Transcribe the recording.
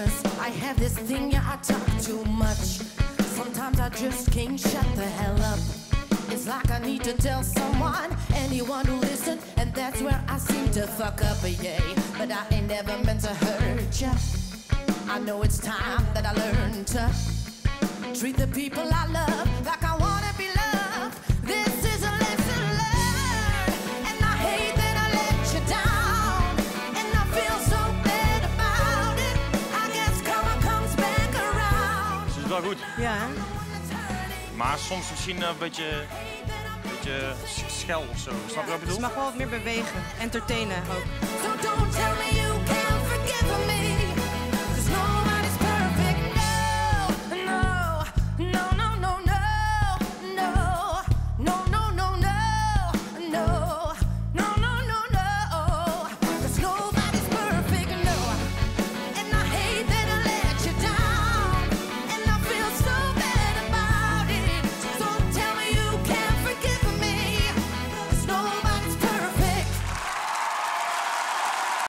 nervous. I have this thing, yeah, I talk too much. Sometimes I just can't shut the hell up. It's like I need to tell someone, anyone to listen, and that's where I seem to fuck up, yeah. But I ain't never meant to hurt ya. I know it's time that I learn to treat the people I love like I wanna be loved. This is a lesson learned, and I hate that I let you down, and I feel so bad about it. I guess karma comes back around. Ze is wel goed. Ja. Maar soms misschien een beetje schel of zo. Snap je wat ik bedoel? Ze mag wel wat meer bewegen, entertainen ook.